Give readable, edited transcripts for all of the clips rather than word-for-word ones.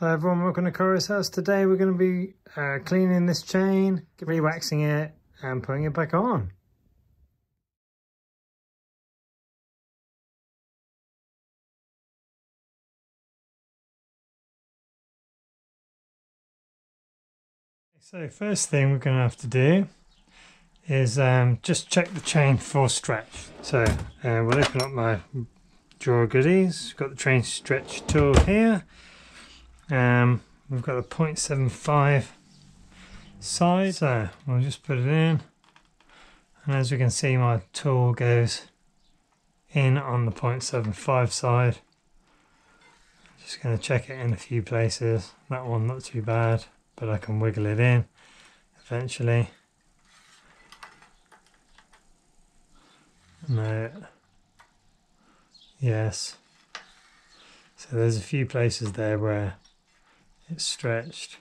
Hello everyone, welcome to Kyros House. Today we're going to be cleaning this chain, re-waxing it and putting it back on. So first thing we're going to have to do is just check the chain for stretch. So we'll open up my drawer goodies. We've got the chain stretch tool here. We've got a 0.75 side, so we'll just put it in, and as we can see my tool goes in on the 0.75 side. Just going to check it in a few places. That one not too bad, but I can wiggle it in eventually. No, yes, so there's a few places there where it's stretched.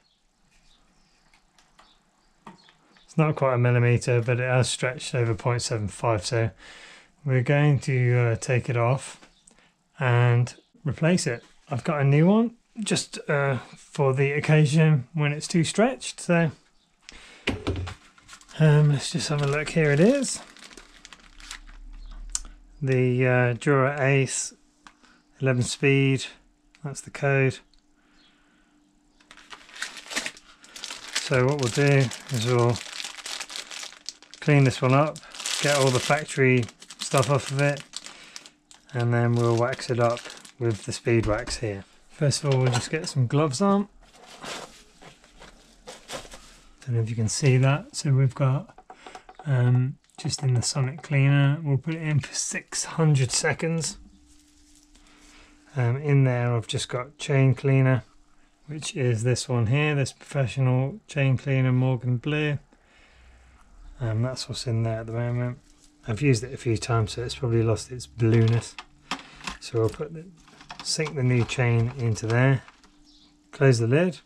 It's not quite a millimeter, but it has stretched over 0.75, so we're going to take it off and replace it. I've got a new one just for the occasion when it's too stretched, so let's just have a look. Here it is, the Dura-Ace 11 speed, that's the code. So what we'll do is we'll clean this one up, get all the factory stuff off of it, and then we'll wax it up with the speed wax here. First of all, we'll just get some gloves on. Don't know if you can see that. So we've got just in the sonic cleaner, we'll put it in for 600 seconds. In there I've just got chain cleaner, which is this one here, this professional chain cleaner, Morgan Blue. That's what's in there at the moment. I've used it a few times, so it's probably lost its blueness. So I'll put sink the new chain into there, close the lid,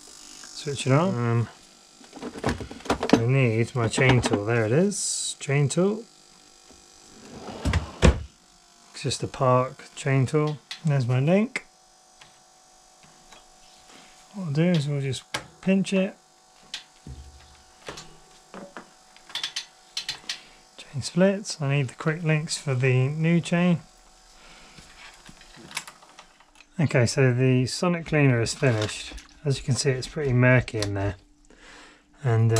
switch it on. I need my chain tool, there it is, chain tool. It's just a Park chain tool. There's my link. What we'll do is we'll just pinch it, chain splits. I need the quick links for the new chain. Okay, so the sonic cleaner is finished. As you can see, it's pretty murky in there, and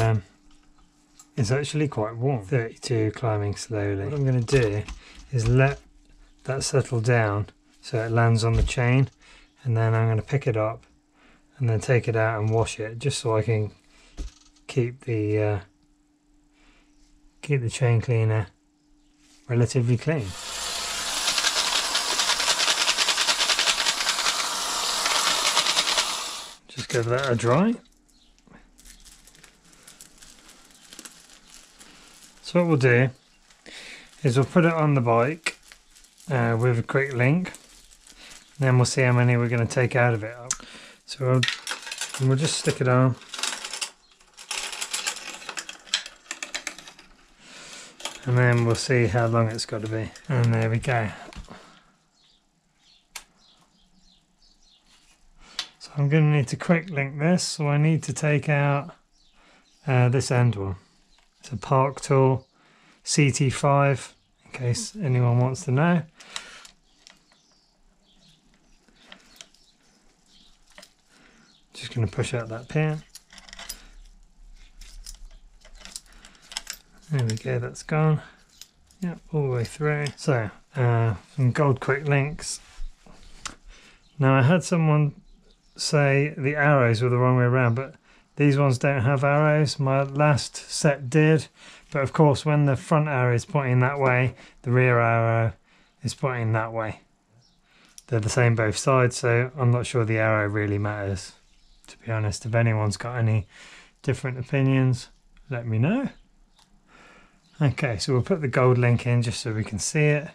it's actually quite warm, 32, climbing slowly. What I'm going to do is let that settle down so it lands on the chain, and then I'm going to pick it up and then take it out and wash it, just so I can keep the chain cleaner relatively clean. Just give that a dry. So what we'll do is we'll put it on the bike with a quick link, and then we'll see how many we're going to take out of it. So we'll just stick it on, and then we'll see how long it's got to be. And there we go. So I'm going to need to quick link this, so I need to take out this end one. It's a Park Tool CT5, in case anyone wants to know. Just going to push out that pin. There we go, that's gone. Yep, all the way through. So some gold quick links. Now I had someone say the arrows were the wrong way around, but these ones don't have arrows. My last set did, but of course when the front arrow is pointing that way, the rear arrow is pointing that way. They're the same both sides, so I'm not sure the arrow really matters, to be honest. If anyone's got any different opinions, let me know. Okay, so we'll put the gold link in just so we can see it.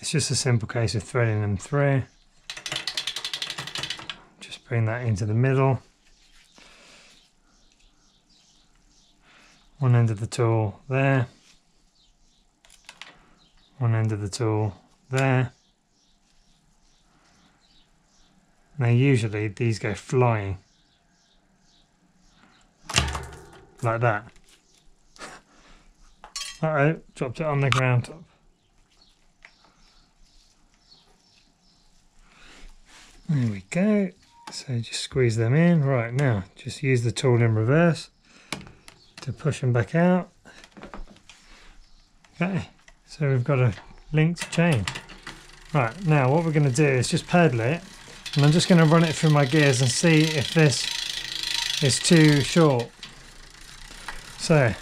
It's just a simple case of threading them through. Just bring that into the middle. One end of the tool there. One end of the tool there. Now usually these go flying. Like that. Uh-oh, dropped it on the ground top. There we go. So just squeeze them in. Right, now just use the tool in reverse to push them back out. Okay, so we've got a linked chain. Right, now what we're going to do is just pedal it, and I'm just going to run it through my gears and see if this is too short. So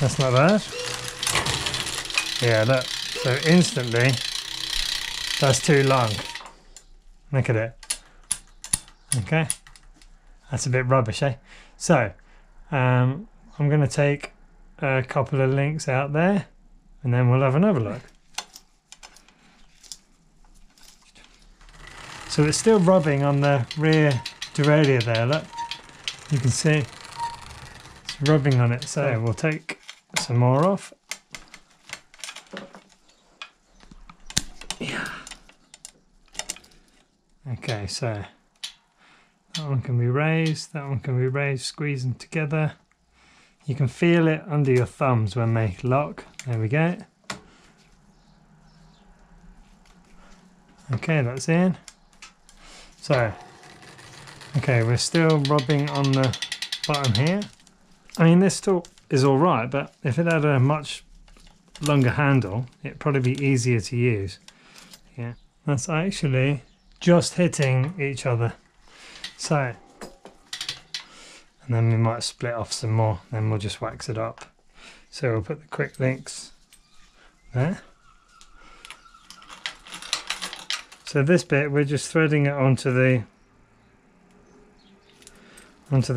that's not bad. Yeah, look, so instantly that's too long. Look at it. Okay, that's a bit rubbish, eh? So I'm going to take a couple of links out there and then we'll have another look. So it's still rubbing on the rear derailleur there, look, you can see it's rubbing on it. So we'll take some more off. Yeah. Okay, so that one can be raised, that one can be raised, squeeze them together. You can feel it under your thumbs when they lock. There we go. Okay, that's in. So, okay, we're still rubbing on the bottom here. I mean, this tool is all right, but if it had a much longer handle, it'd probably be easier to use. Yeah, that's actually just hitting each other. So. And then we might split off some more, then we'll just wax it up. So we'll put the quick links there. So this bit we're just threading it onto the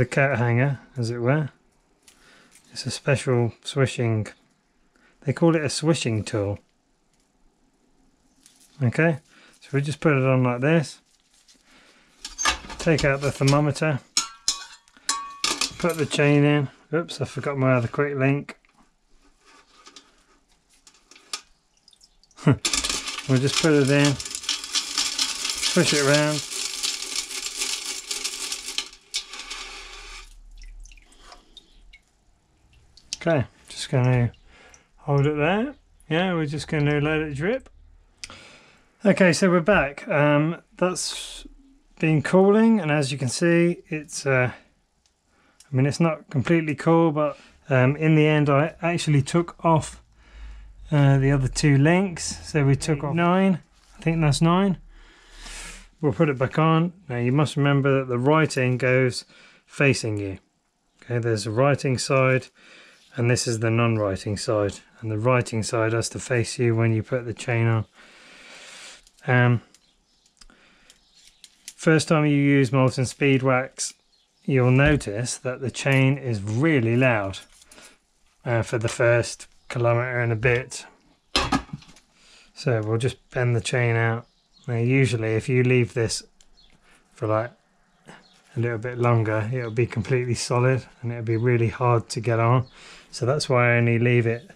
coat hanger, as it were. It's a special swishing, they call it a swishing tool. Okay, so we just put it on like this, take out the thermometer, put the chain in. Oops, I forgot my other quick link. We'll just put it in, push it around. Okay, just going to hold it there. Yeah, we're just going to let it drip. Okay, so we're back. That's been cooling, and as you can see, it's I mean, it's not completely cool, but in the end I actually took off the other two links. So we took off 9, I think that's 9. We'll put it back on. Now you must remember that the writing goes facing you. Okay, there's the writing side and this is the non-writing side. And the writing side has to face you when you put the chain on. First time you use molten speed wax, you'll notice that the chain is really loud for the first kilometre and a bit. So we'll just bend the chain out. Now usually if you leave this for like a little bit longer, it'll be completely solid and it'll be really hard to get on. So that's why I only leave it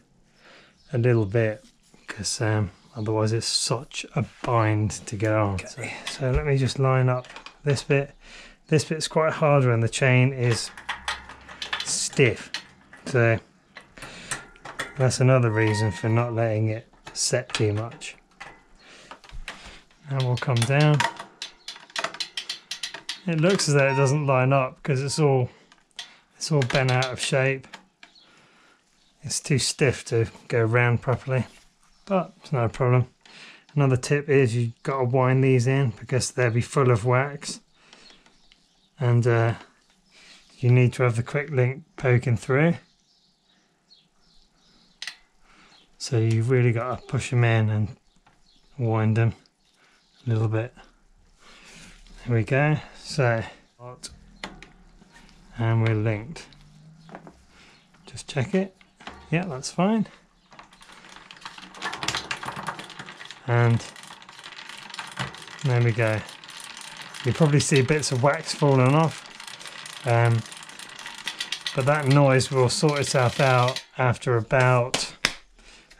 a little bit, because otherwise it's such a bind to get on. Okay. So let me just line up this bit. This bit's quite harder and the chain is stiff, so that's another reason for not letting it set too much. Now we'll come down. It looks as though it doesn't line up because it's all bent out of shape. It's too stiff to go round properly, but it's no problem. Another tip is you've got to wind these in because they'll be full of wax. And you need to have the quick link poking through, so you've really got to push them in and wind them a little bit. There we go. So, and we're linked. Just check it. Yeah, that's fine. And there we go. You probably see bits of wax falling off, but that noise will sort itself out after about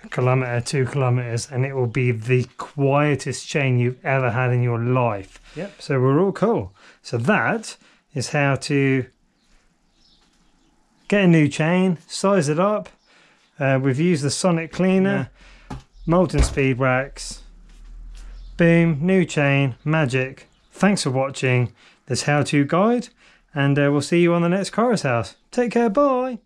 a kilometre, 2 kilometres, and it will be the quietest chain you've ever had in your life. Yep. So we're all cool. So that is how to get a new chain, size it up. We've used the sonic cleaner, molten speed wax, boom, new chain, magic. Thanks for watching this how-to guide, and we'll see you on the next Kyros House. Take care, bye.